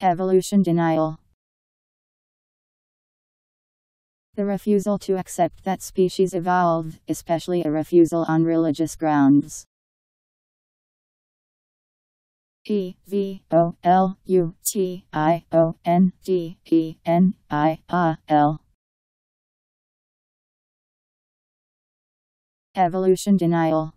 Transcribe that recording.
Evolution denial. The refusal to accept that species evolved, especially a refusal on religious grounds. Evolution denial. Evolution denial.